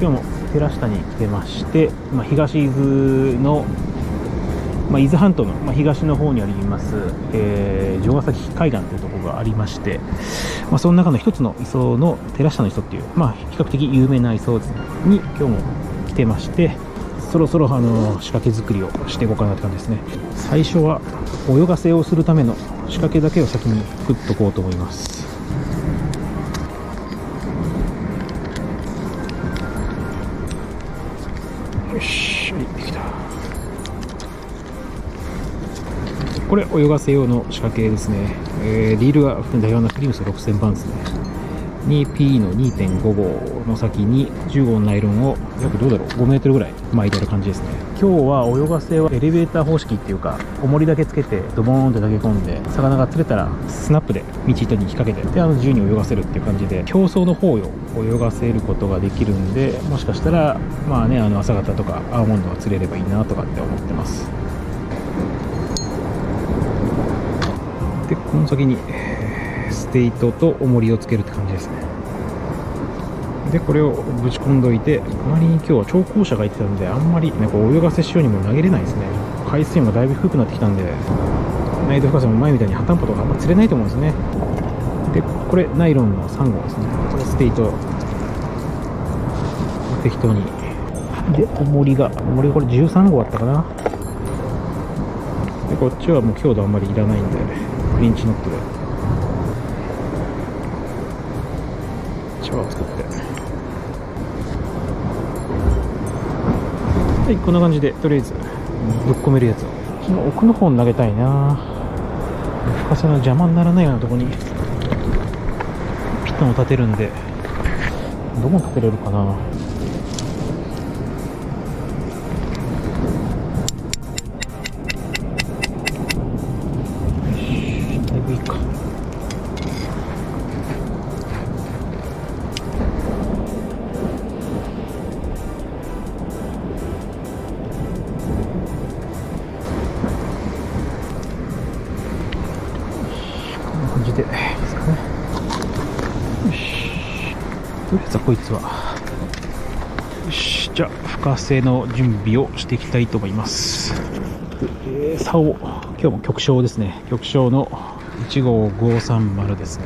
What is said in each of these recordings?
今日も寺下に来てまして、東伊豆の、伊豆半島の、東の方にあります、城ヶ崎海岸というところがありまして、その中の一つの磯の寺下の磯っていう、比較的有名な磯に今日も来てまして、そろそろ仕掛け作りをしていこうかなって感じですね。最初は泳がせをするための仕掛けだけを先に作っとこうと思います。よし、できた。これ泳がせ用の仕掛けですね。リールが含んだようなフリムス6000番ですね。 2P の 2.5 号の先に15号のナイロンを約どうだろう 5メートルぐらい巻いてある感じですね。今日は泳がせはエレベーター方式っていうか、重りだけつけてドボーンって投げ込んで、魚が釣れたらスナップで道板に引っ掛けて、で自由に泳がせるっていう感じで、表層の方を泳がせることができるんで、もしかしたら朝方とかアーモンドが釣れればいいなとかって思ってます。でこの先にステイトと重りをつけるって感じですね。でこれをぶち込んどいて、周りに今日は調光者がいてたんで、あんまり泳がせしようにも投げれないですね。海水温がだいぶ低くなってきたんで、難易度深さも前みたいにハタンポとかあんま釣れないと思うんですね。でこれナイロンの3号ですね。これステイト適当にで、重りがこれ13号あったかな。でこっちはもう強度あんまりいらないんでフリンチノットで作って、はい、こんな感じでとりあえずぶっ込めるやつをその奥の方に投げたいな。深さの邪魔にならないようなところにピットンを立てるんで、どこに立てれるかな。こいつはよし、じゃあ深瀬の準備をしていきたいと思います。竿を今日も極小ですね。極小の1号530ですね。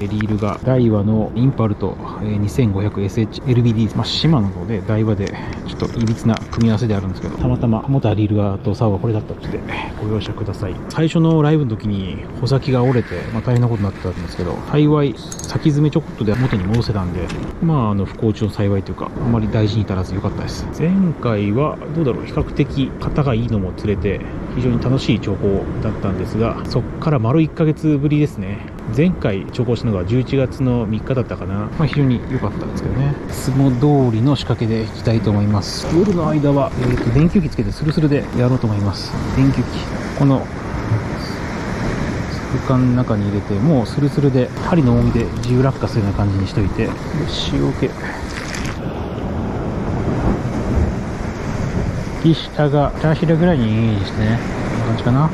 リールがダイワのインパルト 2500SHLBD、シマノでダイワでちょっといびつな組み合わせであるんですけど、たまたま持ったリールがと竿がこれだったのでご容赦ください。最初のライブの時に穂先が折れて、大変なことになってたんですけど、幸い先詰めちょこっとで元に戻せたんで、不幸中の幸いというか、あまり大事に至らず良かったです。前回はどうだろう、比較的型がいいのも釣れて非常に楽しい釣行だったんですが、そっから丸1ヶ月ぶりですね。前回釣行したのが11月の3日だったかな。非常に良かったんですけどね。いつも通りの仕掛けでいきたいと思います。夜の間は、電球機つけてスルスルでやろうと思います。電球機この空間の中に入れて、もうスルスルで針の重みで自由落下するような感じにしといて、塩気右下が2ひれぐらいにイメージしてね、こんな感じかな。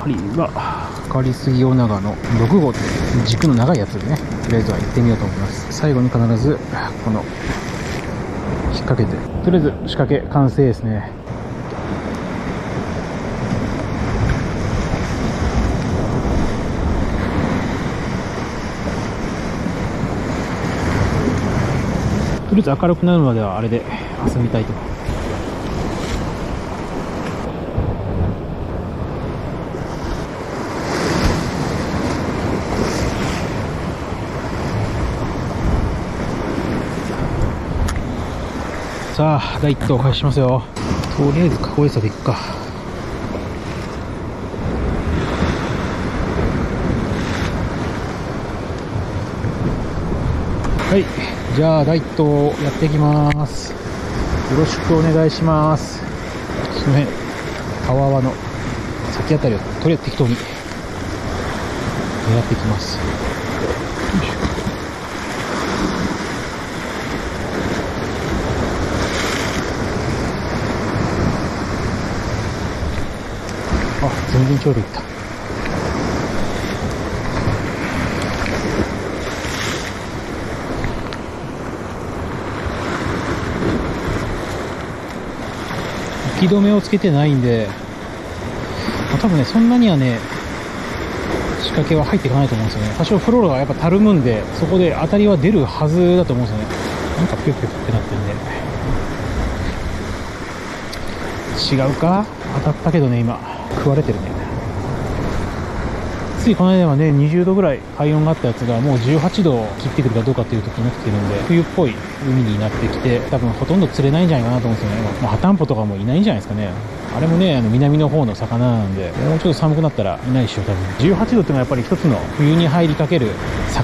針は狩杉尾長の6号という軸の長いやつでね、とりあえずは行ってみようと思います。最後に必ずこの引っ掛けて、とりあえず仕掛け完成ですね。とりあえず明るくなるまではあれで遊びたいと思います。さあ第1投開始しますよ。とりあえず囲い餌でいくか。はい、じゃあ第1投やっていきます。よろしくお願いします。その辺たわわの先あたりをとりあえず適当に狙っていきます。全然ちょうどいった。息止めをつけてないんで、まあ、多分ね、そんなにはね、仕掛けは入っていかないと思うんですよね。多少フローラがやっぱたるむんで、そこで当たりは出るはずだと思うんですよね。なんかピュッピュッってなってるんで。違うか？当たったけどね、今。食われてるね。ついこの間はね、20度ぐらい快温があったやつが、もう18度を切ってくるかどうかっていう時になってきてるんで、冬っぽい海になってきて、多分ほとんど釣れないんじゃないかなと思うんですよね。まあ、ハタンポとかもいないんじゃないですかね。あれもね、南の方の魚なんで、もうちょっと寒くなったらいないでしょ、多分。18度ってのはやっぱり一つの冬に入りかける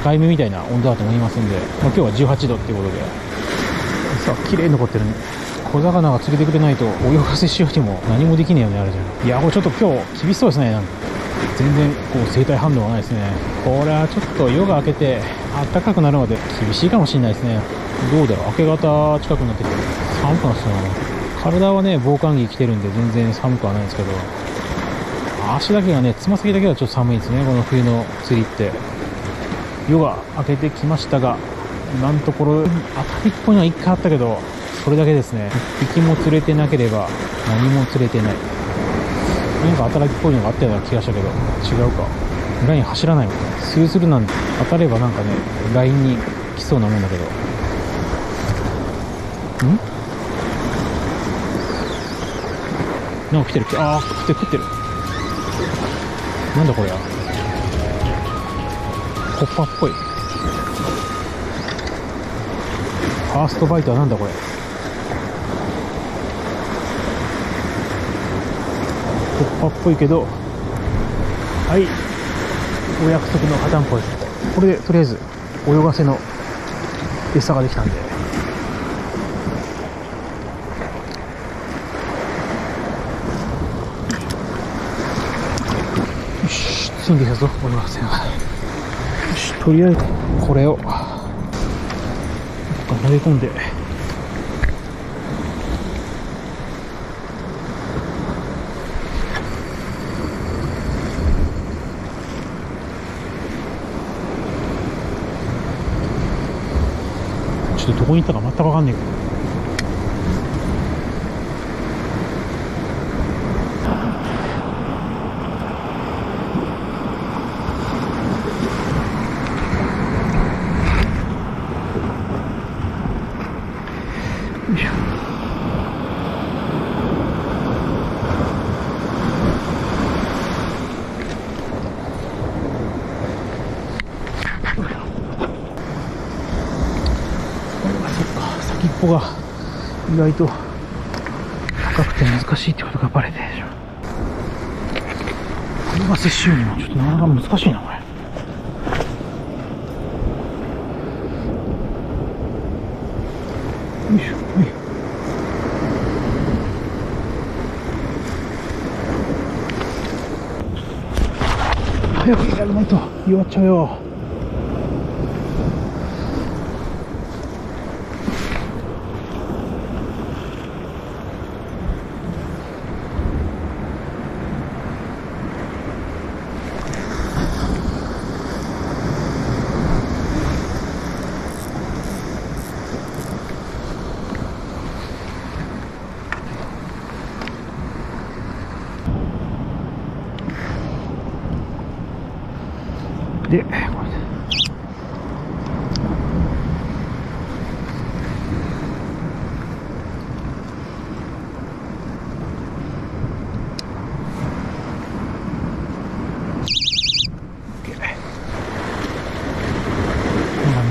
境目みたいな温度だと思いますんで、まあ、今日は18度っていうことで。さあ、綺麗に残ってるね。小魚が釣れてくれないと、泳がせしようにも何もできねえよね、あれじゃ。いや、これちょっと今日厳しそうですね、なんか。全然こう生体反応がないですね。これはちょっと夜が明けて暖かくなるまで厳しいかもしれないですね。どうだろう、明け方近くになってきて寒くなってきたな。体はね、防寒着着てるんで全然寒くはないんですけど、足だけがね、つま先だけはちょっと寒いですね、この冬の釣りって。夜が明けてきましたが、今のところ当たりっぽいのは1回あったけど、それだけですね。1匹も釣れてなければ何も釣れてない。なんか働きっぽいのがあったような気がしたけど、違うか。ライン走らないもんね。スルスルなんで、当たればなんかね、ラインに来そうなもんだけど。ん？なんか来てる。ああ、食ってる。なんだこれや。コッパっぽい。ファーストバイトはなんだこれ。コッパっぽいけど、はい、お約束のハタンポです。これでとりあえず泳がせの餌ができたんで、よし、積んできたぞ泳がせが。よし、とりあえずこれを投げ込んで。どこに行ったか全く分かんないけど、ここが意外と高くて難しいってことがバレてるでしょ。これが接種にもちょっとなかなか難しいな、これ。よいしょ、はい。早くやらないと弱っちゃうよ。で、これでめ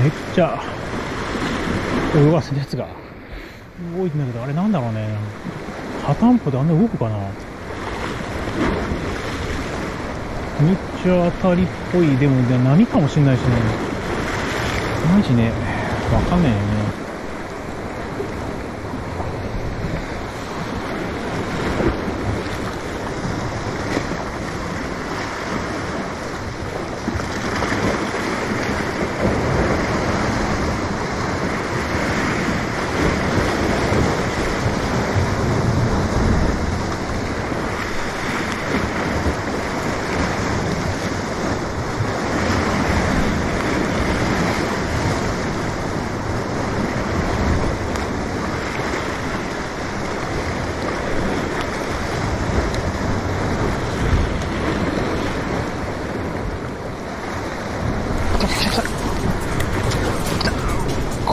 っちゃ泳がせるやつが動いてんだけど、あれなんだろうね。ハタンポであんな動くかな。めっちゃ当たりっぽい。でも波かもしれないしね。マジね、わかんないよね。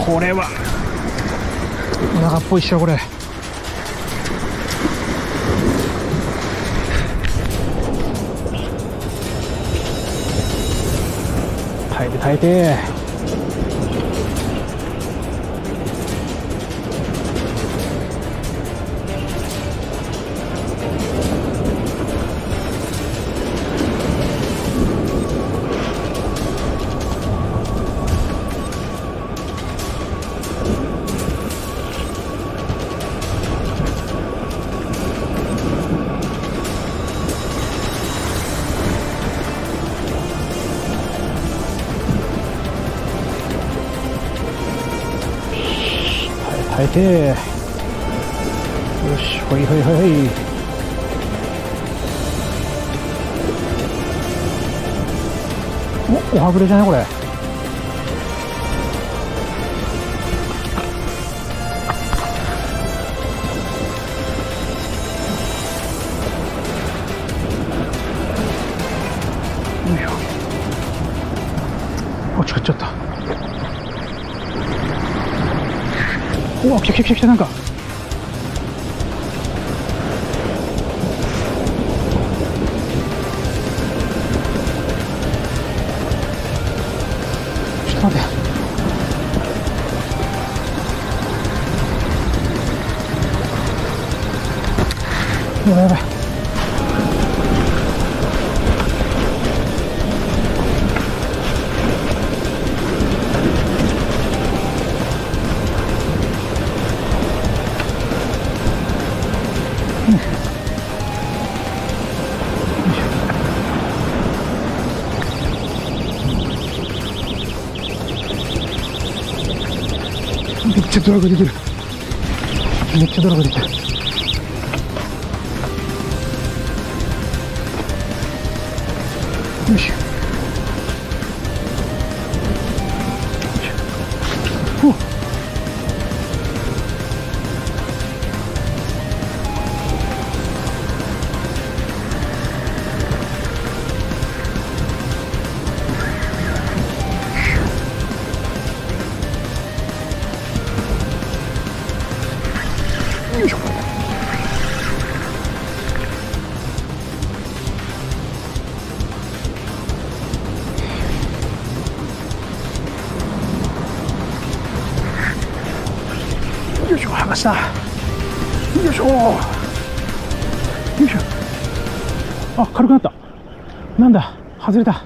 これはお腹っぽいっしょこれ。耐えて耐えて。よし、ほいほいほいほい。おはぐれじゃないこれ。落ちちゃった。おお、来た来た来た、なんかちょっと待って。やばいやばい。めっちゃドラグ出てる。めっちゃドラグ出てる。よいしょ。よいしょ、剥がした。よいしょ。よいしょ。あ、軽くなった。なんだ、外れた。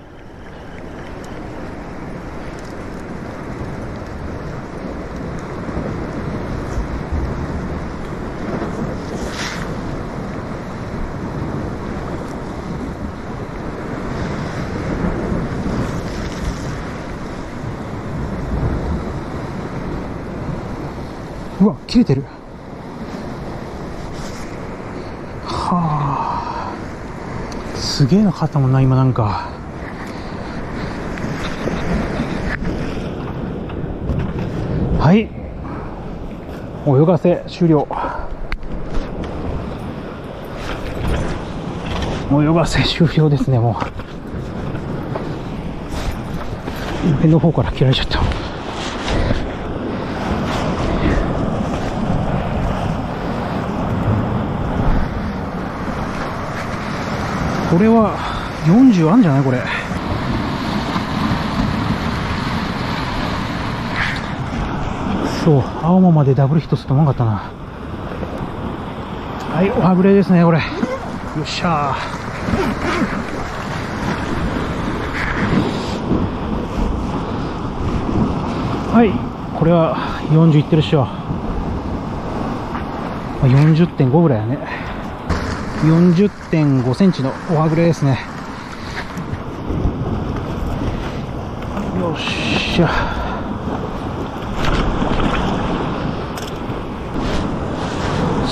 うわ、切れてる。はあ、すげえの肩もんな今。なんかはい、泳がせ終了。泳がせ終了ですね。もう上の方から切られちゃった。これは40あるんじゃないこれ。そう、青ままでダブルヒットすると思わなかったな。はい、おはぐれですねこれ。よっしゃー。はい、これは40いってるっしょ。40.5 ぐらいだね。40.5 センチのおはぐれですね。よっしゃ。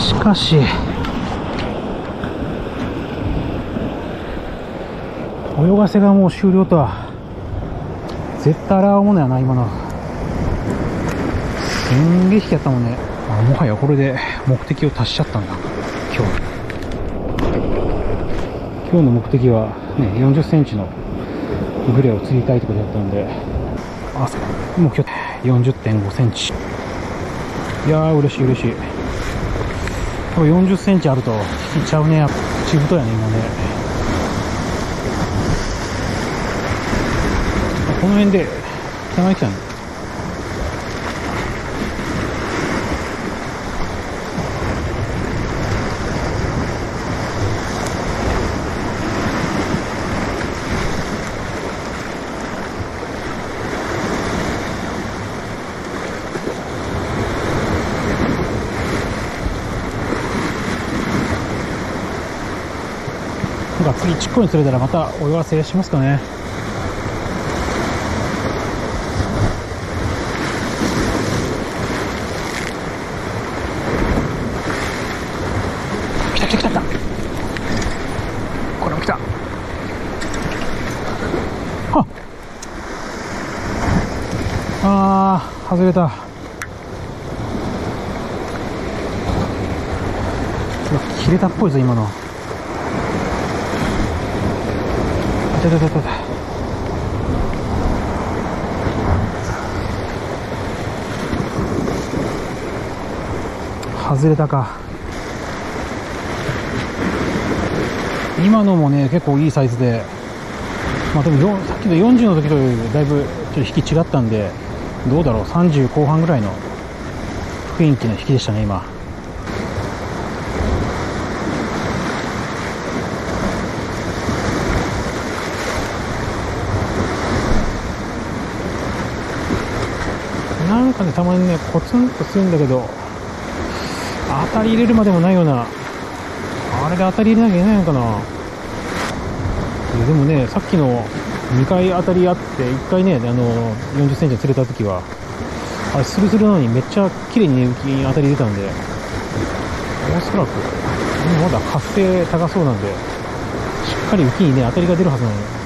しかし泳がせがもう終了とは絶対洗うものやな今の。すんげえ引きやったもんね。あ、もはやこれで目的を達しちゃったんだ今日。今日の目的はね、40センチのグレを釣りたいってことだったんで、あそこ目標 40.5cm。 いやー嬉しい嬉しい。多分 40cm あると引いちゃうね。ちぶとやね今ね。この辺で手前来たね。次ちっこに釣れたらまた泳がせしますかね。来た来た来た来た。これも来た。ああー外れた。切れたっぽいぞ今の。外れたか。今のもね結構いいサイズで、まあ、でもさっきの40の時とだいぶちょっと引き違ったんで、どうだろう30後半ぐらいの雰囲気の引きでしたね今。なんかねたまにねコツンとするんだけど、当たり入れるまでもないような、あれで当たり入れなきゃいけないのかな。でもねさっきの2回当たりあって1回ね40cm 釣れた時はあれスルスルなのにめっちゃ綺麗にね浮きに当たり出たんで、おそらくまだ活性高そうなんでしっかり浮きにね当たりが出るはずなのに。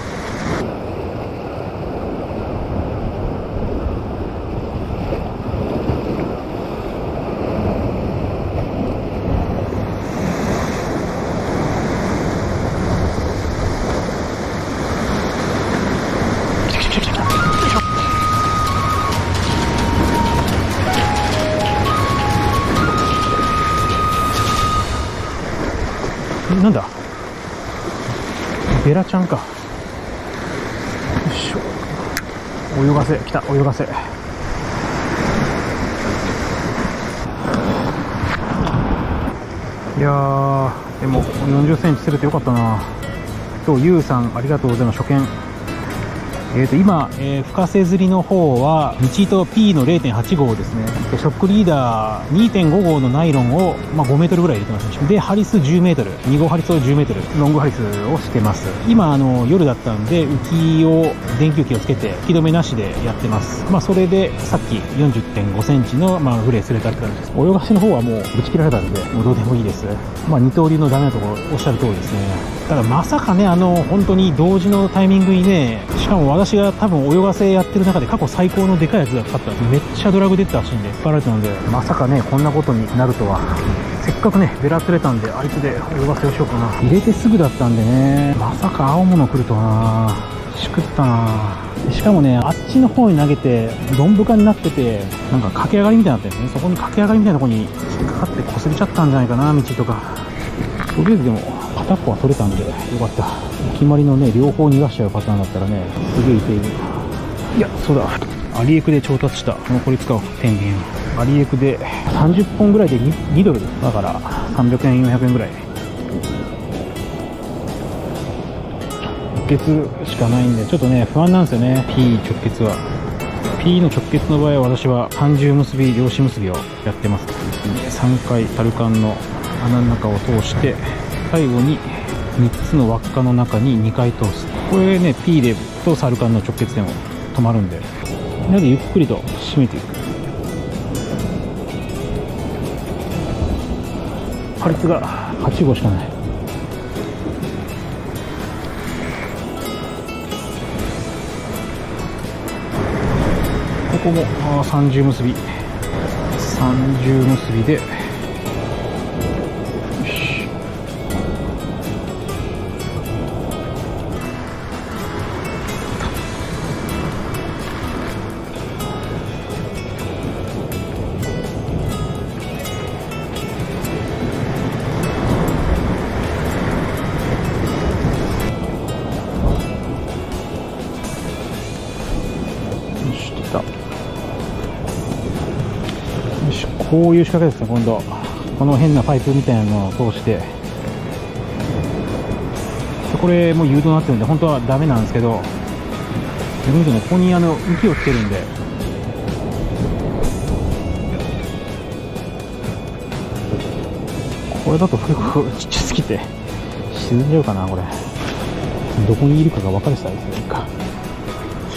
なんだベラちゃんか。よいしょ泳がせ来た。泳がせいやーでも 40cm 釣れてよかったな。今日ゆうさんありがとうございます。初見今、深瀬釣りの方は日糸 P の 0.8 号ですね。でショックリーダー 2.5 号のナイロンを、まあ、5m ぐらい入れてます、ね、でハリス 10m、2号ハリスを 10m ロングハリスをしてます。今夜だったんで浮きを電球機をつけて引き止めなしでやってます、まあ、それでさっき 40.5cm の、まあ、フレー釣れたって感じです。泳がしの方はもうぶち切られたんでもうどうでもいいです、まあ、二刀流のダメなところおっしゃる通りですね。ただまさかね本当に同時のタイミングにね、しかも私が多分泳がせやってる中で過去最高のでかいやつがかかったんです。めっちゃドラグ出てたらしいんで引っ張られたので、まさかねこんなことになるとは。せっかくねベラ釣れたんであいつで泳がせをしようかな。入れてすぐだったんでねまさか青物来るとはな。しくったな。しかもねあっちの方に投げてどんぶかになっててなんか駆け上がりみたいになってるんですね。そこに駆け上がりみたいなとこに引っかかってこすれちゃったんじゃないかな道とか。とりあえずでも片っぽは取れたんでよかった。決まりのね両方逃がしちゃうパターンだったらねすげえ痛い。いやそうだアリエクで調達した残り使おう天秤。アリエクで30本ぐらいで 2ドルだから300円400円ぐらい直結しかないんでちょっとね不安なんですよね。 P 直結は P の直結の場合は私は三重結び漁師結びをやってます。3回タルカンの穴の中を通して最後に3つの輪っかの中に2回通す。これね P レブとサルカンの直結でも止まるんで、なのでゆっくりと締めていく。破裂が8号しかない。ここも三重結びで。と。よし、こういう仕掛けですね、今度。この変なパイプみたいなのを通して。これもう誘導になってるんで、本当はダメなんですけど、自分でもここに浮きをつけるんで。これだと結構ちっちゃすぎて沈んじゃうかな。これどこにいるかが分かるサイズですね。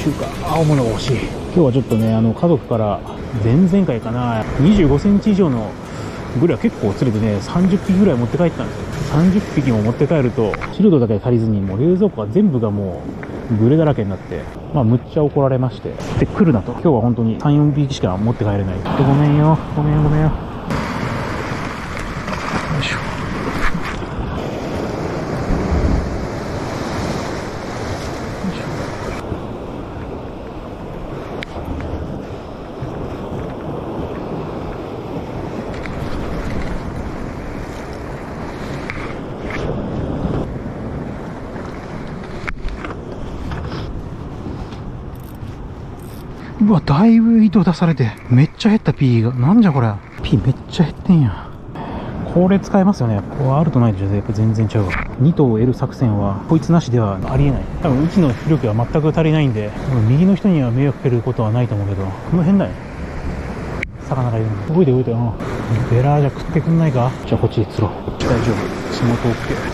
中華青物が欲しい。今日はちょっとね、家族から前々回かな、25センチ以上のグレは結構釣れてね、30匹ぐらい持って帰ったんですよ。30匹も持って帰るとシルドだけ足りずに、もう冷蔵庫は全部がもうグレだらけになって、まあむっちゃ怒られまして、で来るなと、今日は本当に 3,4 匹しか持って帰れない、ごめんよごめんよごめんよ。うわ、だいぶ糸出されて、めっちゃ減った P が。なんじゃこれ。P めっちゃ減ってんや。これ使えますよね。こうあるとないとやっぱ全然違うわ。2頭を得る作戦は、こいつなしではありえない。多分、うちの浮力は全く足りないんで、右の人には迷惑かけることはないと思うけど、この辺だね。魚がいるんで。動いて動いてよ。ベラーじゃ食ってくんないか。じゃあこっちで釣ろう。大丈夫。地元 OK。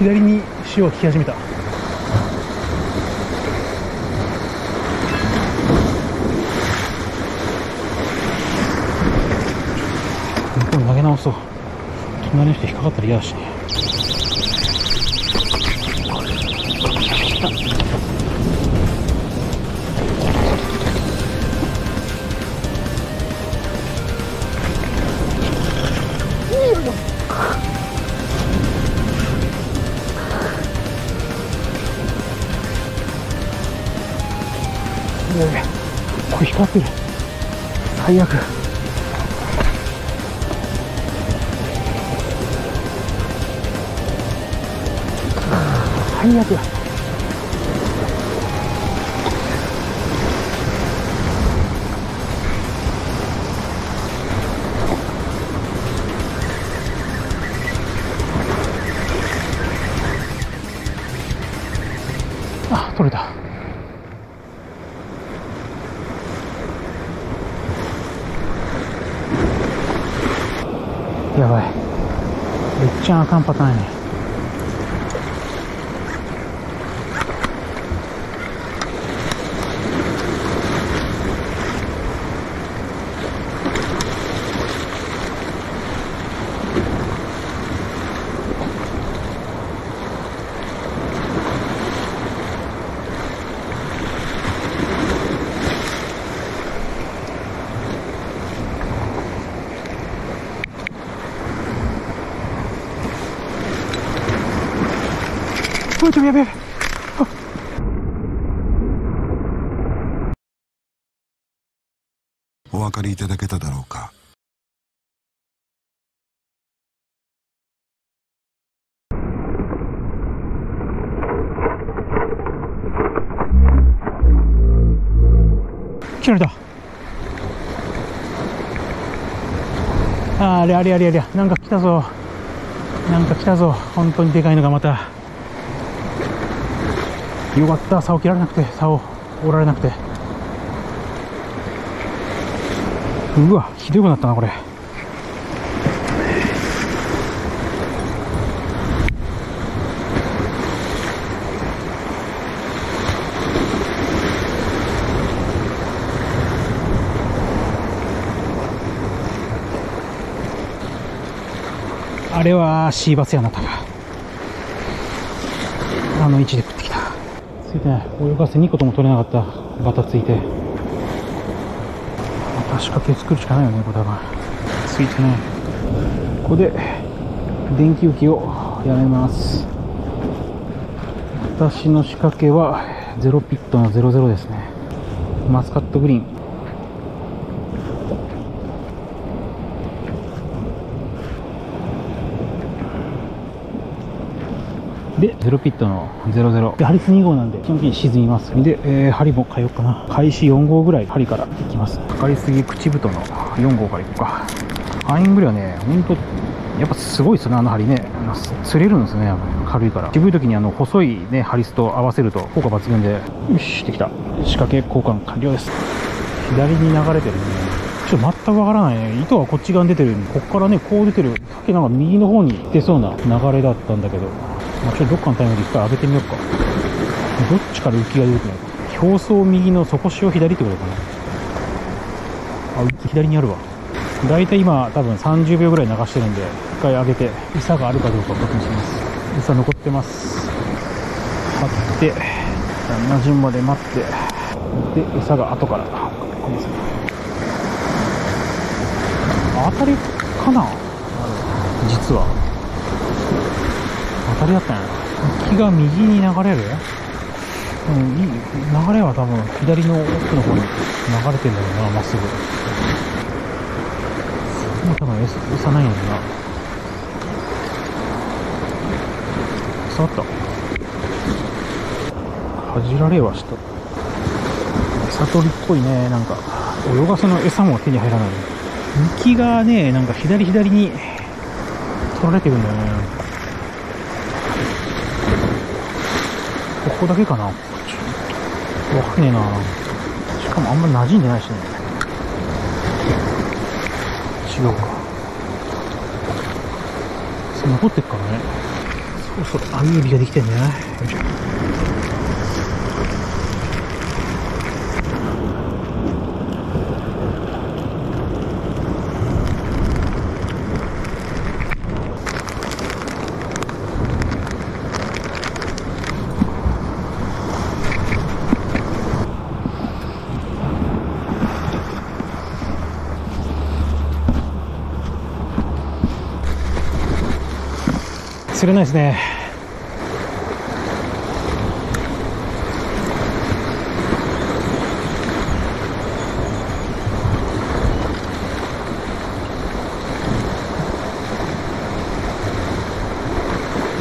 左に潮を引き始めた。向こうに投げ直そう。隣の人引っかかったら嫌だしね。これ光ってる。最悪。最悪。あ、取れた。やばい、めっちゃあかんパターンやね。やべやべやべ。お分かりいただけただろうか。切られた。あれあれあれあれ、なんか来たぞ、なんか来たぞ。本当にでかいのがまた。よかった、竿切られなくて、竿折られなくて。うわ、ひどくなったなこれ。あれはシーバスやな、多分あの位置で食ってきた。ついてない。泳がせ2個とも取れなかった。バタついて。また仕掛け作るしかないよね、これ多分。ついてない。ここで、電気浮きをやめます。私の仕掛けは、0ピットの00ですね。マスカットグリーン。で、ゼロピットの00で、ハリス2号なんで基本的に沈みます。で、針も変えようかな。開始4号ぐらい針からいきます。かかりすぎ口太の4号からいこうか。アイングリはね、ほんとやっぱすごいですね、あの針ね。釣れるんですね、軽いから。渋い時に細いねハリスと合わせると効果抜群で。よし、できた。仕掛け交換完了です。左に流れてるね。ちょっと全くわからないね。糸はこっち側に出てる。こっからね、こう出てる。さっきなんか右の方に出そうな流れだったんだけど。まあ、ちょっとどっかのタイミングで一回上げてみようか。どっちから浮きが出てくるのか。表層右の底潮左ってことかな。あ、左にあるわ。だいたい今多分30秒ぐらい流してるんで、一回上げて、餌があるかどうか確認します。餌残ってます。待って、7順まで待って。で、餌が後から。この先当たりかな。実は当たりだったんや。木が右に流れる、うん、いい流れは多分左の奥の方に流れてんだろうな。まっすぐもう多分餌ないんだろうな。餌あった。恥じられはした。餌取りっぽいね。なんか泳がせの餌も手に入らない。浮きがね、なんか左に取られてるんだよね。ここだけかな。ちょっとわかんねえな。しかもあんま馴染んでないしね。違うか。そう残ってっからね。そろそろ網指ができてんね。よいしょ。釣れないですね。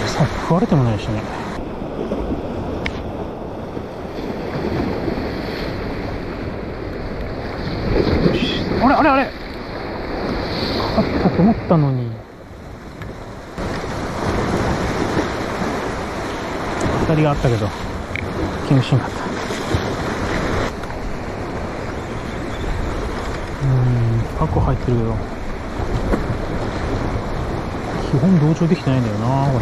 餌食われてもないしね。あれあれあれ、かかったと思ったのに。当たりがあったけど気にしなかった。パコ入ってるけど基本同調できてないんだよな、こ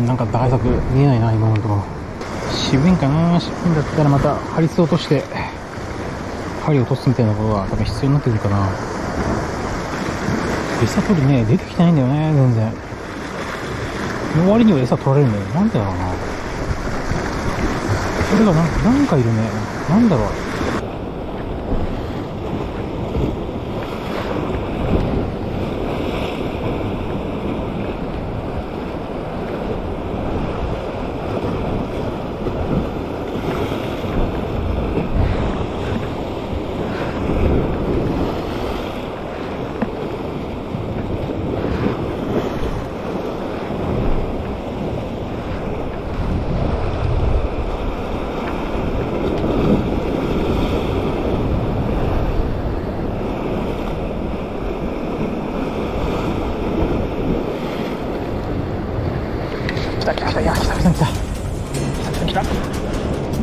れ。なんか対策見えないな、今のところ。渋いんかな。渋いんだったらまた針を落として針を落とすみたいなことが多分必要になってくるかな。餌取りね、出てきてないんだよね、全然。の割には餌取られるんだよ。なんでだろうな。それがなんかいるね。なんだろう。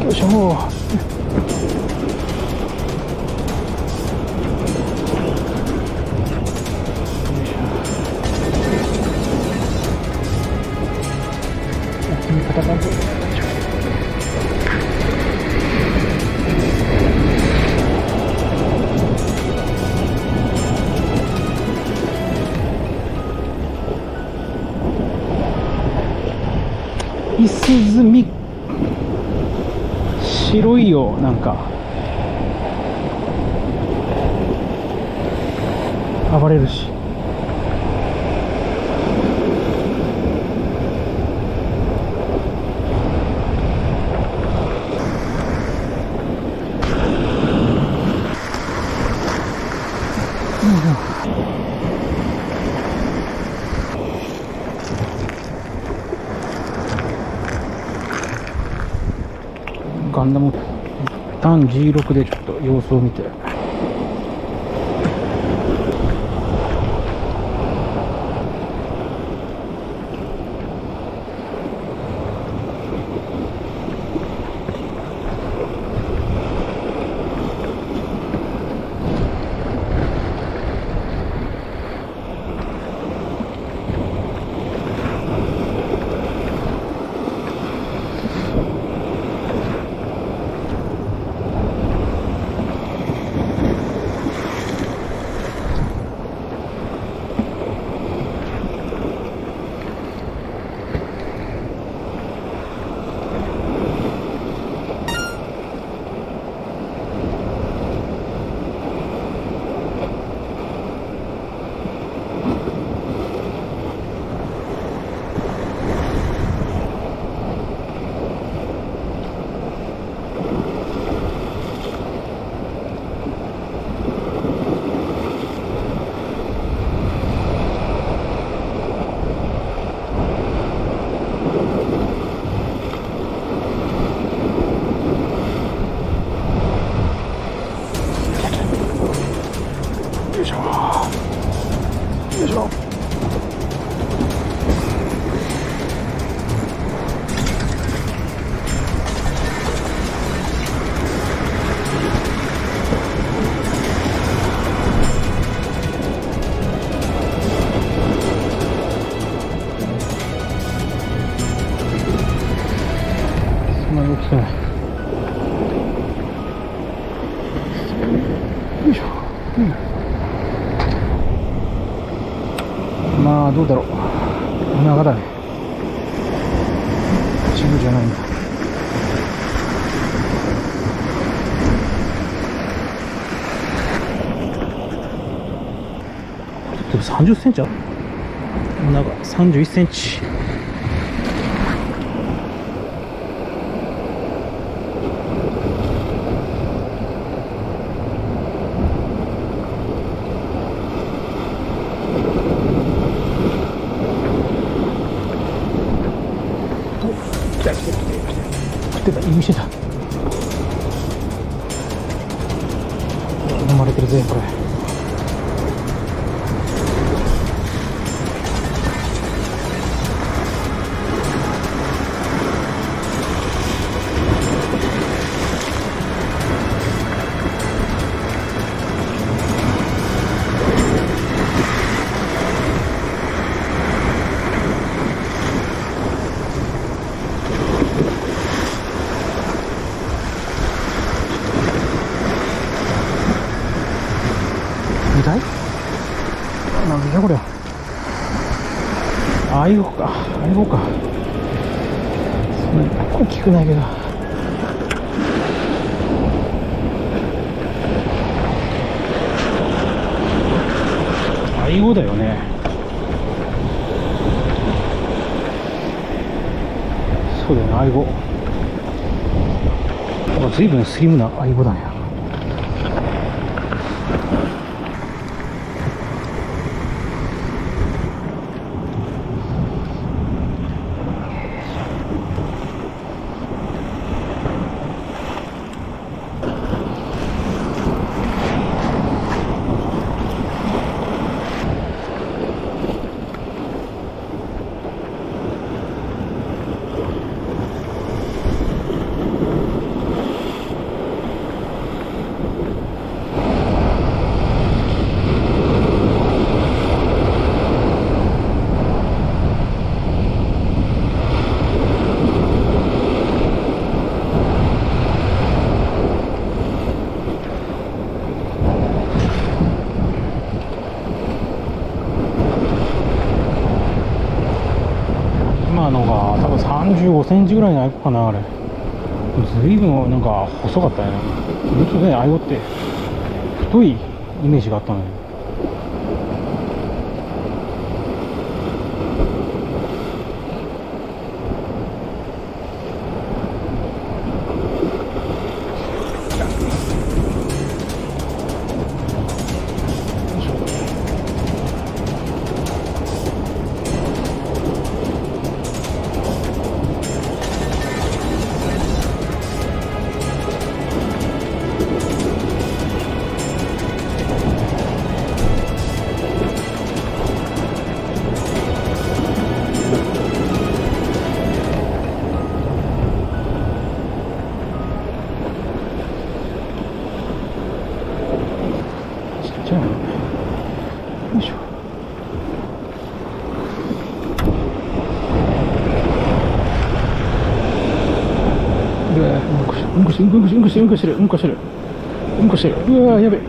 よいしょ。いすずみ白いよ、なんか暴れるし。んなもん。単 G6 でちょっと様子を見て。まあどうだろう、長だね、チグじゃないんだ。でも30センチある、長31センチ。見てた、飲まれてるぜこれ。あいごか、あいごか。大きくないけど。あいごだよね。そうだよね、あいご。ずいぶんスリムなあいごだね。35センチぐらいのアイゴかな、あれ。ずいぶんなんか細かったよね。もちろんアイゴって太いイメージがあったのよ。じゃあ、よいしょ。うんこしてる。うわー、やべえ。う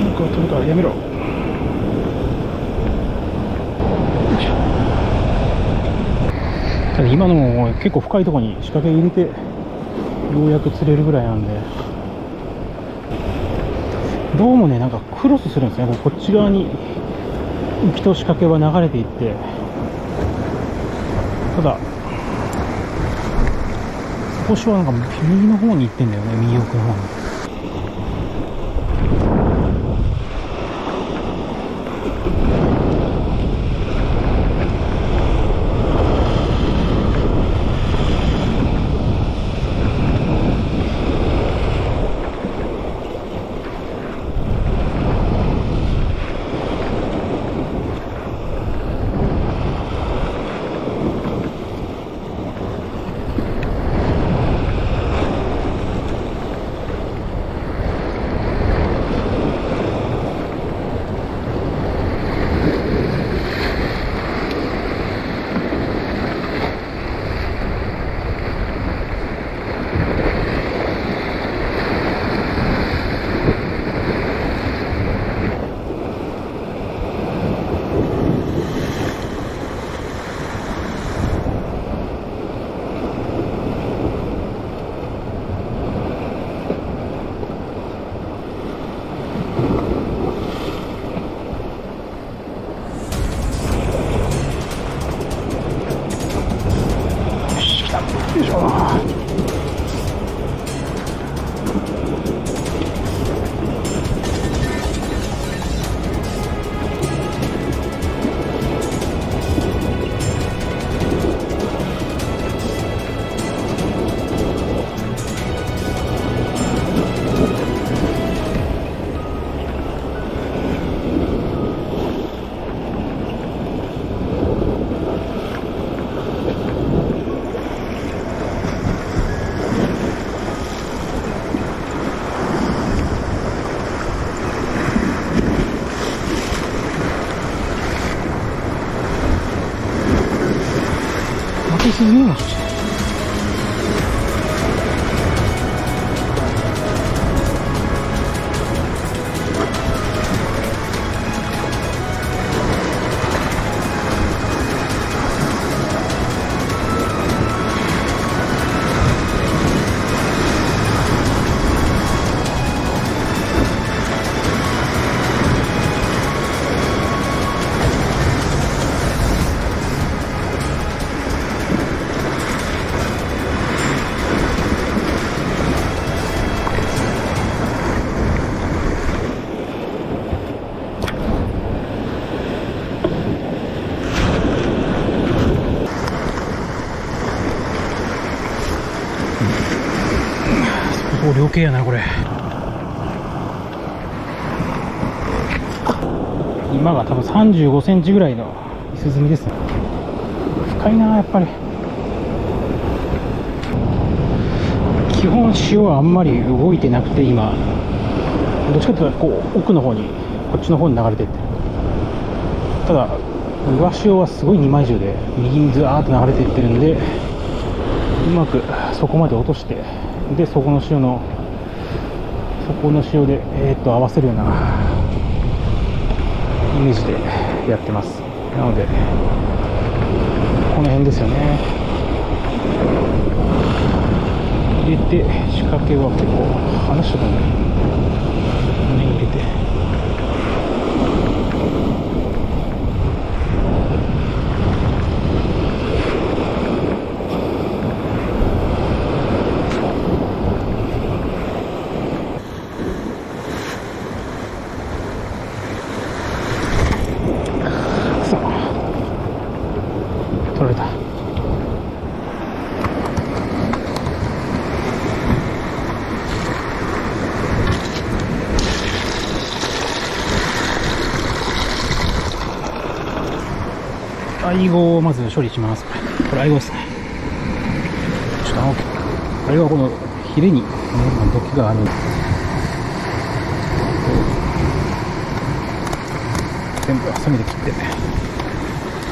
んこ飛ぶからやめろ。よいしょ。ただ今のも結構深いところに仕掛け入れてようやく釣れるぐらいなんで、どうもね、なんかクロスするんですね、こっち側に。浮きと仕掛けは流れていって、ただ少しはなんか右の方に行ってんだよね、右奥の方に。量刑やなこれ。今が多分35センチぐらいのイス積みですね。深いなやっぱり。基本潮はあんまり動いてなくて、今どっちかというとこう奥の方に、こっちの方に流れてって、ただ上潮はすごい二枚重で右にずわーっと流れていってるんで、うまくそこまで落として、でそこの潮で合わせるようなイメージでやってます。なのでこの辺ですよね、入れて仕掛けは結構離しておくんだよ、胸に入れて。アイゴをまず処理します。これアイゴですね。ちょっと青あれはこのヒレに、ね、毒があるんです。全部ハサミで切ってあ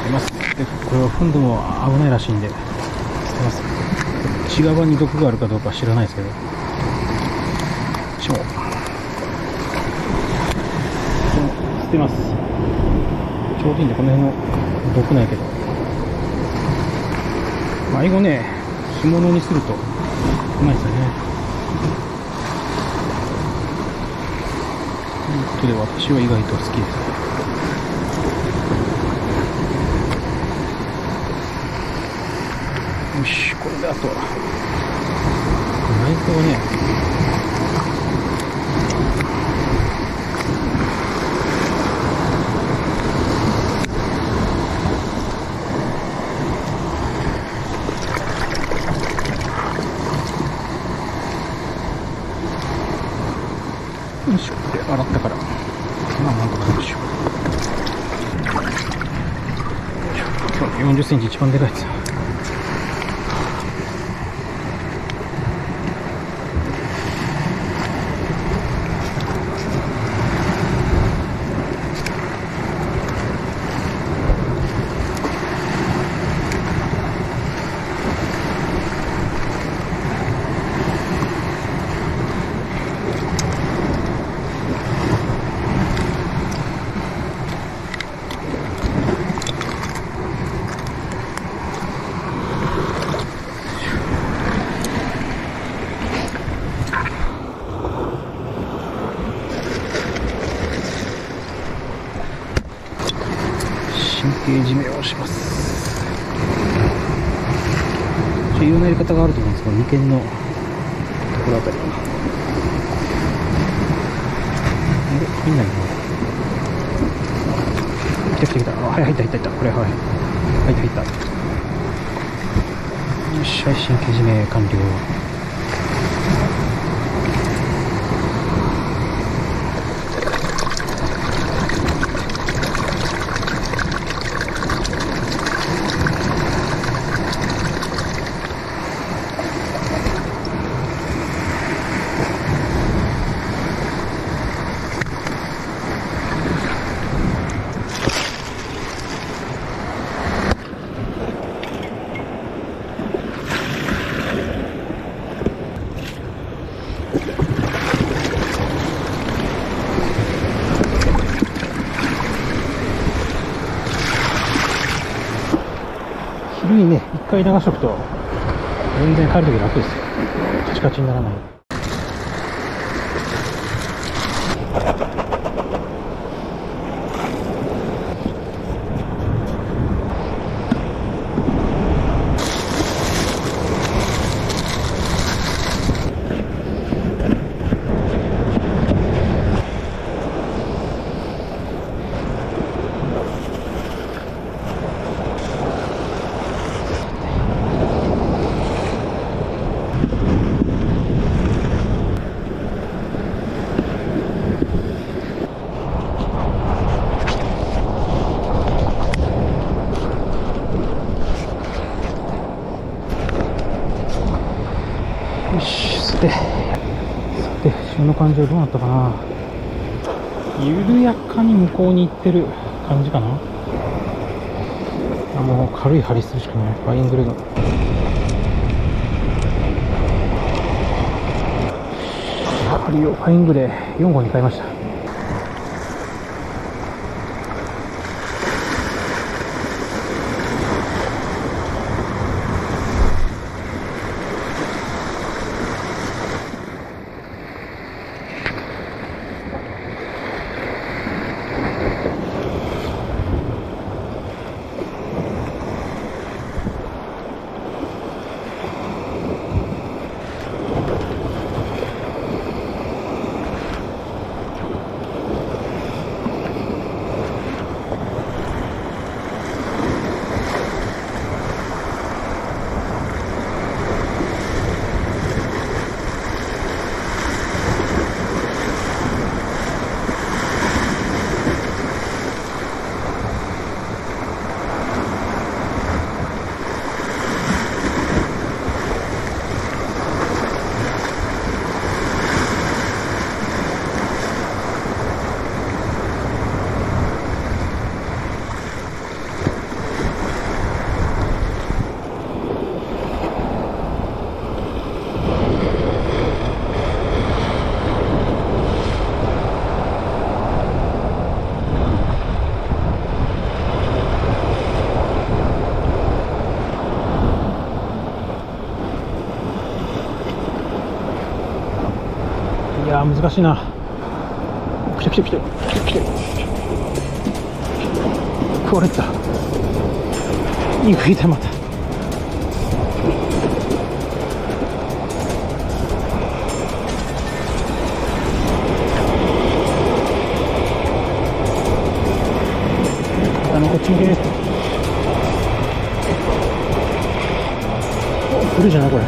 ります。でこれはフンドも危ないらしいんで捨てます。内側に毒があるかどうかは知らないですけど、こっちも捨てます。ちょうどいいんでこの辺も毒ないけど、迷子ね、干物にするとうまいですよね。ということで私は意外と好きですね。よし、これであとは内臓をね、よし、これ洗ったからまあなんとかでしょう。今日40センチ一番でかいですよ。締めをします。いろんなやり方があると思うんですけど、眉間のところあたりかな。で入んないな。来た来た来た。あ、はい、入った入った入った。これはい入った入った。よっしゃ、神経締め完了。にね、一回流しとくと全然帰るとき楽ですよ。カチカチにならない。この感じはどうなったかな。緩やかに向こうに行ってる感じかな。あ、もう軽い針するしかない。バイングルード。針をファイングで4号に変えました。やー難しいな。来て来て来て来て食われた。いい食いたい。またこっち向け来るじゃないこれ。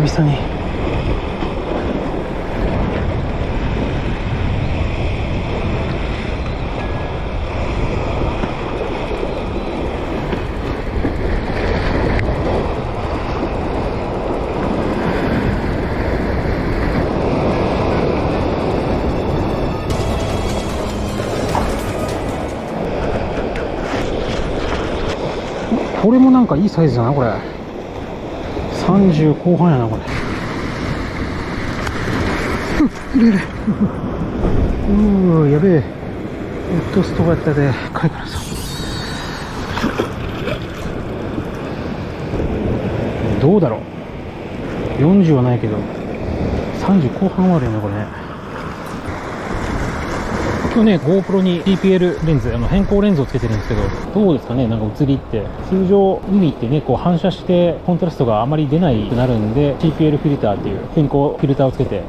久々にこれもなんかいいサイズだなこれ。30後半やなこれ。いるいるやべえ。ストーブやったでかいからさ。どうだろう、40はないけど30後半はあるよねこれね。今日ね GoPro に TPL レンズ、変光レンズをつけてるんですけど、どうですかね、なんか映りって。通常海ってねこう反射してコントラストがあまり出ないくなるんで TPL フィルターっていう変光フィルターをつけて、映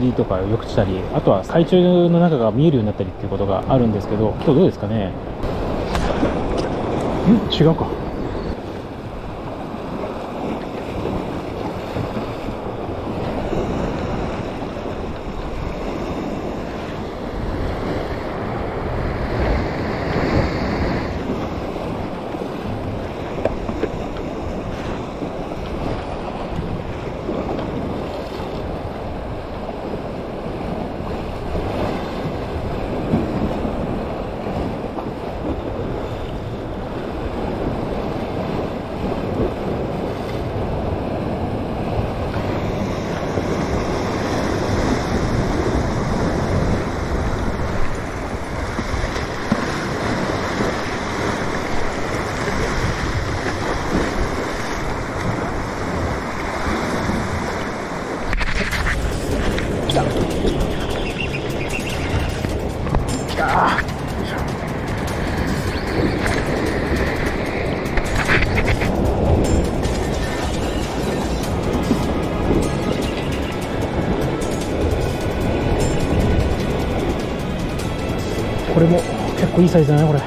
りとか良くしたり、あとは海中の中が見えるようになったりっていうことがあるんですけど、今日どうですかね。違うか。これも結構いいサイズだねこれ。あ、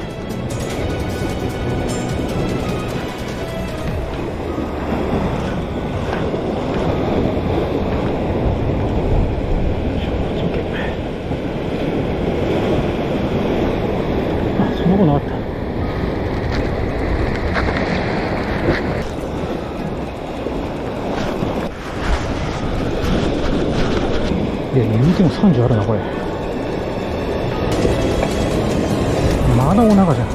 そんなことなかった。いや言うても30あるなこれ。まだお腹じゃん。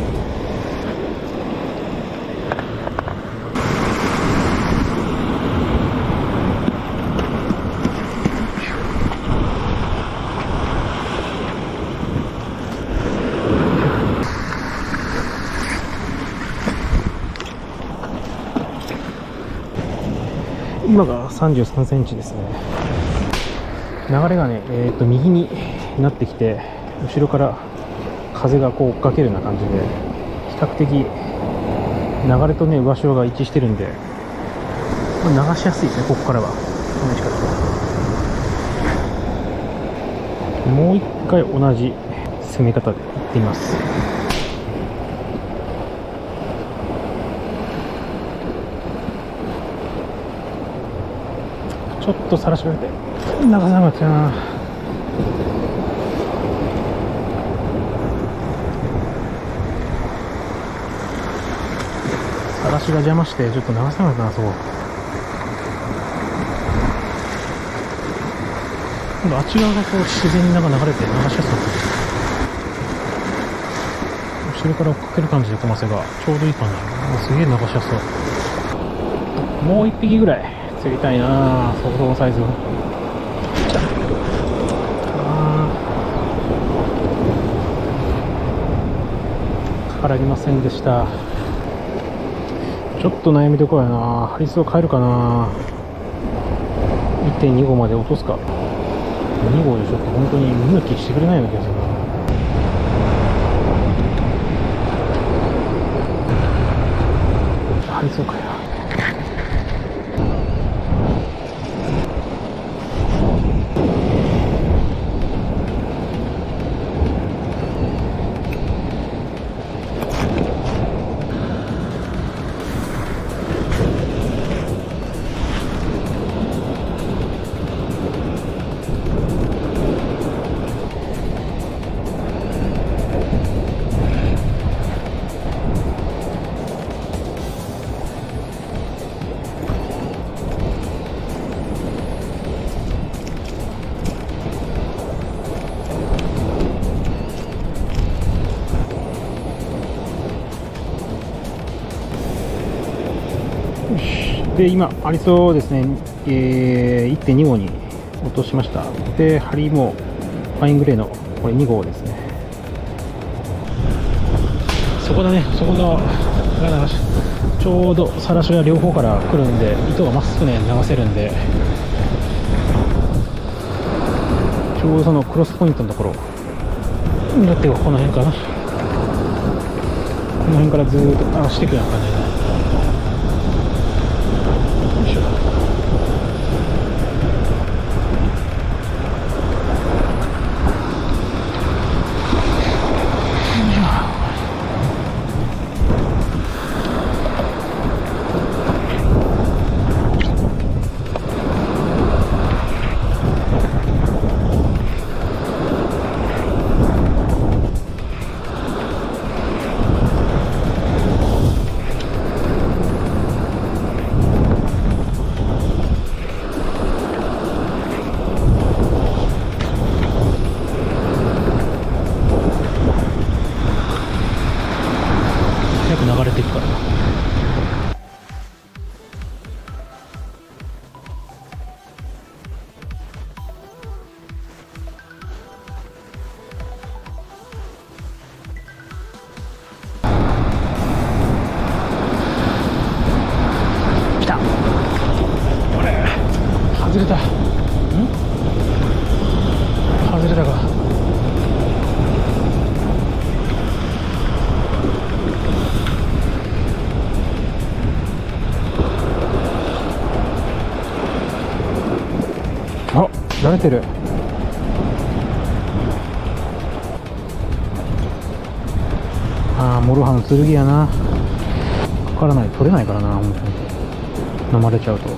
今が33センチですね。流れがね、右になってきて、後ろから風がこう追っかけるような感じで、比較的流れとね上潮が一致してるんで、流しやすいですねここからは。この位置からもう一回同じ攻め方でいってみます。ちょっとさらしかけて流さなかったな。私が邪魔してちょっと流さなかったな。そこ今度あっち側がこう自然になんか流れて流しやすかった。後ろから追っかける感じでこませがちょうどいい感じ。すげえ流しやすそう。もう1匹ぐらい釣りたいな。そこそこのサイズを。ああ、かからりませんでした。ちょっと悩みどころやな。ハリスを変えるかな。 1.2 号まで落とすか。2号でちょっと本当に見抜きしてくれないような気がするな。ハリスを変える。で今、アリスをですね、1.2 号に落としました。で、ハリもファイングレーのこれ2号ですね。そこだね、そこのちょうどさらしが両方から来るんで、糸がまっすぐね流せるんで、ちょうどそのクロスポイントのところだって、この辺かな、この辺からずーっと流していくような感じで。慣れてる。ああ、モロハの剣やな。かからない、取れないからな、本当に飲まれちゃうと。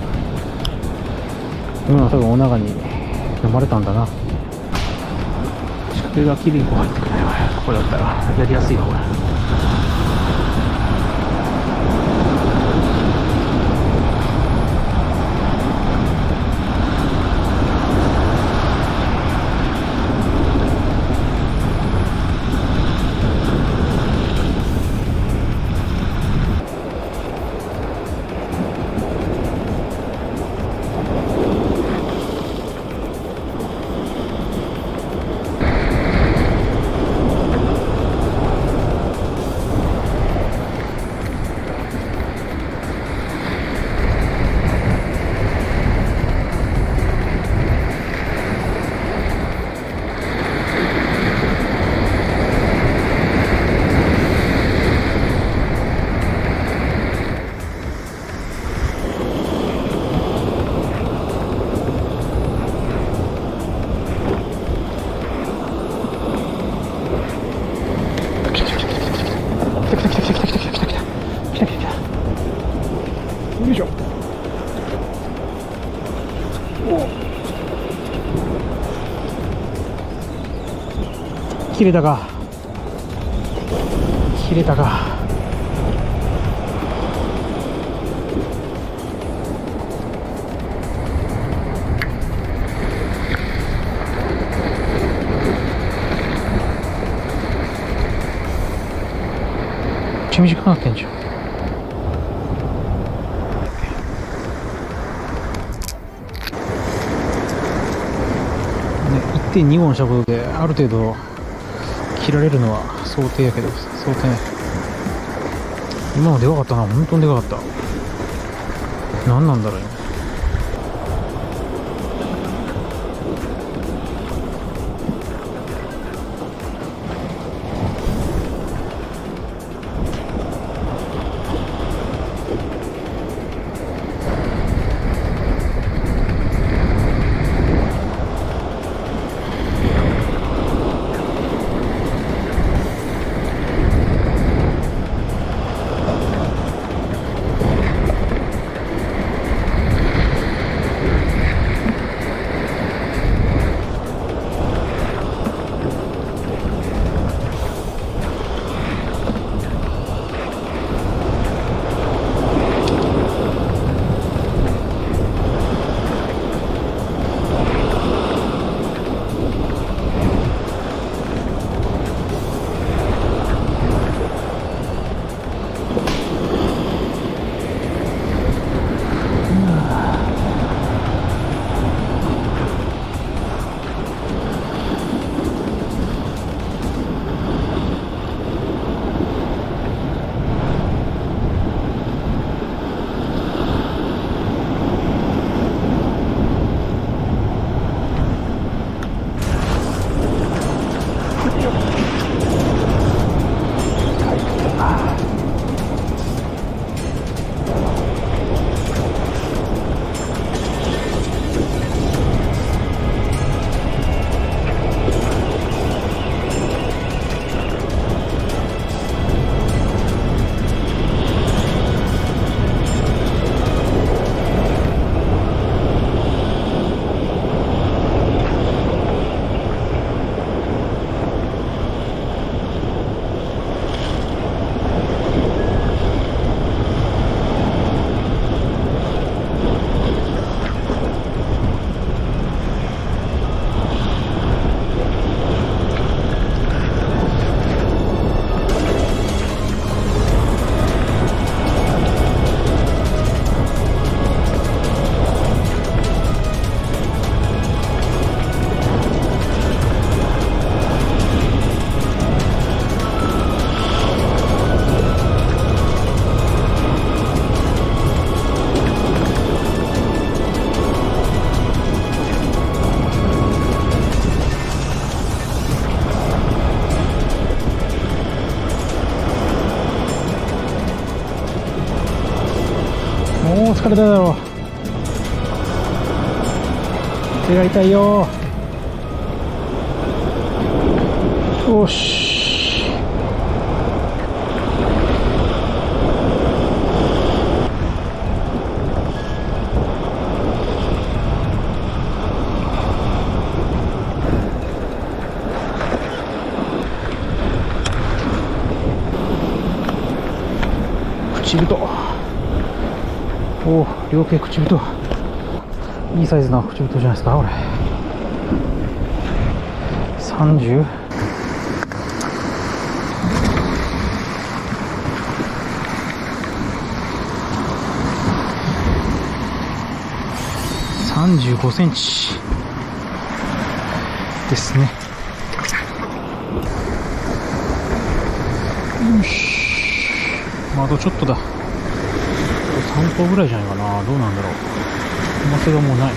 今は多分お腹に飲まれたんだな。仕掛けがきれいにこう入ってくれないわ。ここだったらやりやすいわ、これ。切れたか、切れたか。めっちゃ短くなってんじゃん。1.2 号のシャブである程度切られるのは想定やけど、想定今のでかかったな、本当にでかかった。何なんだろう今。疲れただろう。手が痛いよ。よし、口太。おー、両径口太、いいサイズな口太じゃないですか。これ30、35センチですね。よし、あとちょっとだ。3個ぐらいじゃないかな。どうなんだろう。おまけがもうない。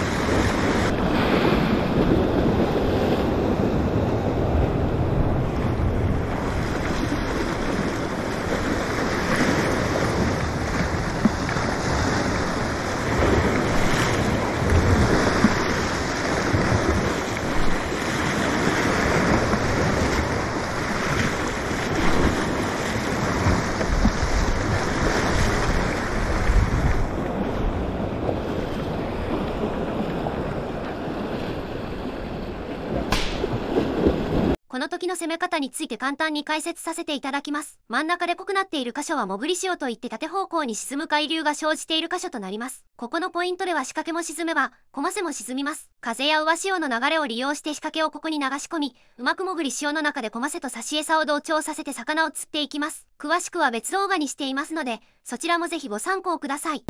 この時の攻め方について簡単に解説させていただきます。真ん中で濃くなっている箇所は潜り潮といって縦方向に沈む海流が生じている箇所となります。ここのポイントでは仕掛けも沈めば、コマセも沈みます。風や上潮の流れを利用して仕掛けをここに流し込み、うまく潜り潮の中でコマセと差し餌を同調させて魚を釣っていきます。詳しくは別動画にしていますので、そちらもぜひご参考ください。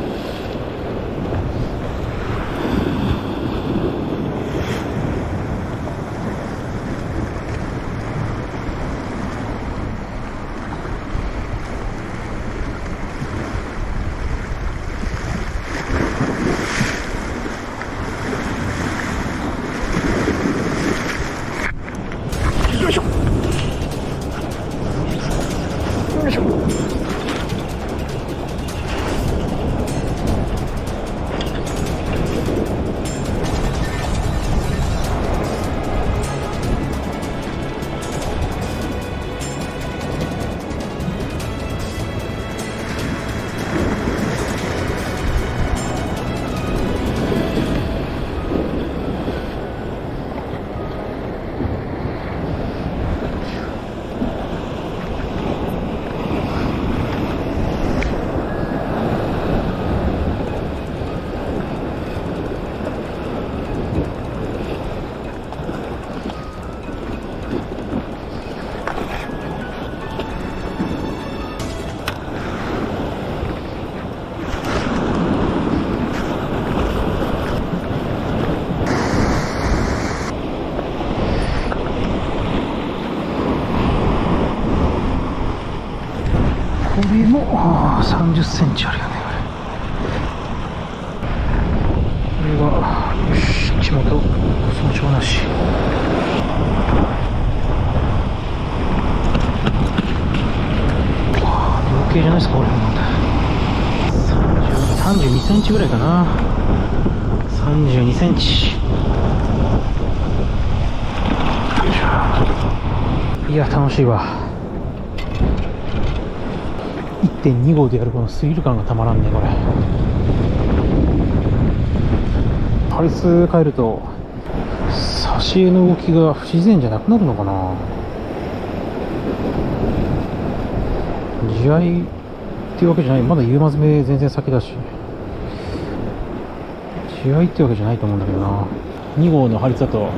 ああ30センチあるよねこれは。よし、地元損傷なし。ああ量計じゃないですかこれも。32センチぐらいかな。32センチ。いや楽しいわ。1.2 号でやるこのスリル感がたまらんねこれ。ハリス変えると挿絵の動きが不自然じゃなくなるのかな。地合いっていうわけじゃない、まだ夕まずめ全然先だし地合いっていうわけじゃないと思うんだけどな。2号のハリスだと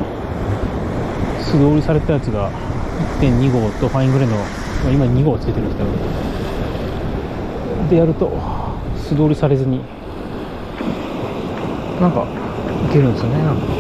素通りされたやつが 1.2 号とファイングレーの今2号つけてるんですけどでやると素通りされずになんかいけるんですよね。なんか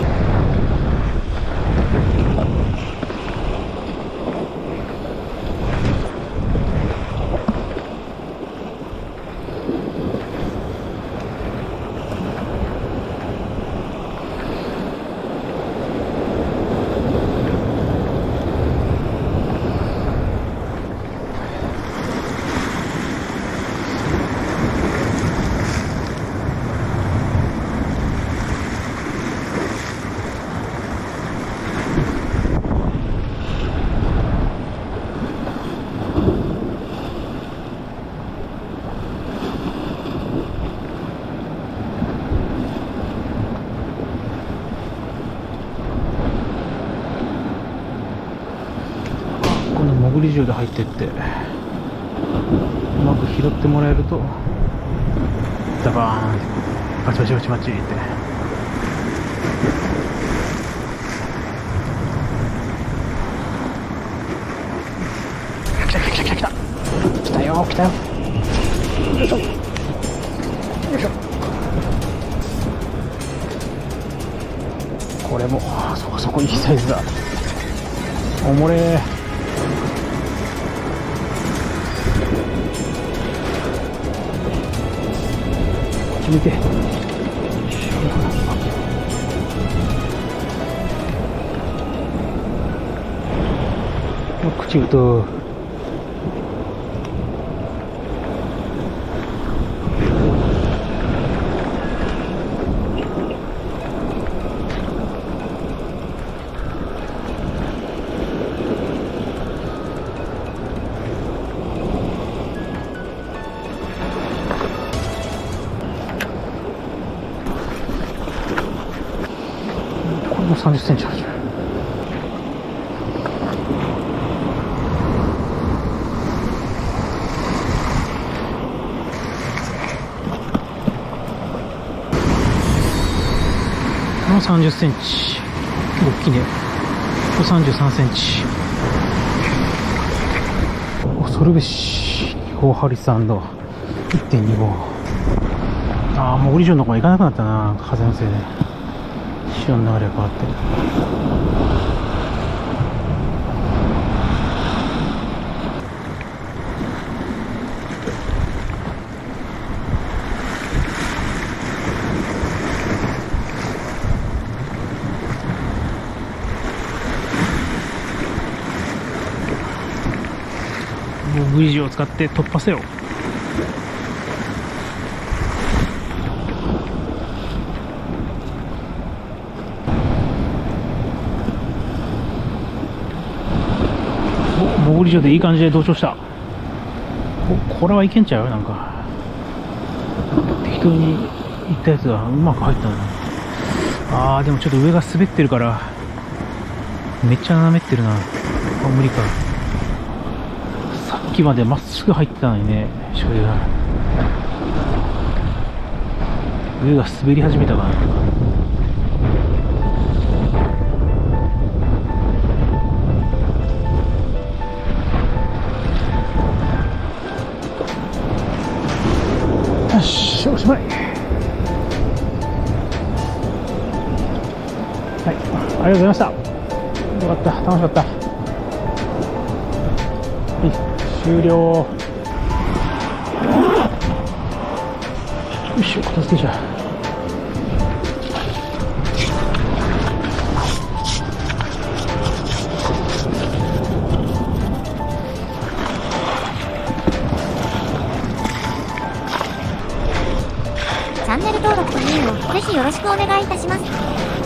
潜り銃で入ってってうまく拾ってもらえるとザバーンバチバチバチバチって。来たよ来たよ。よいしょよいしょ。これもそこそこいいサイズだ。おもれー。見て、口打と30センチある。この30センチ結構大きいね。これ33センチ。恐るべし2号ハリス& 1.2 号。ああもうオリジョンの方が行かなくなったな風のせいで。潮の流れが変わってる。V字を使って突破せよ。潜り場でいい感じで同調した。これはいけんちゃう。なんか適当にいったやつがうまく入ったな。あーでもちょっと上が滑ってるからめっちゃ斜めってるな。あ無理か。さっきまでまっすぐ入ってたのにね。醤油が上が滑り始めたかな。よし、おしまい。はい、ありがとうございました。よかった、楽しかった。はい、終了。よいしょ、片付けちゃう。チャンネル登録といいねをぜひよろしくお願いいたします。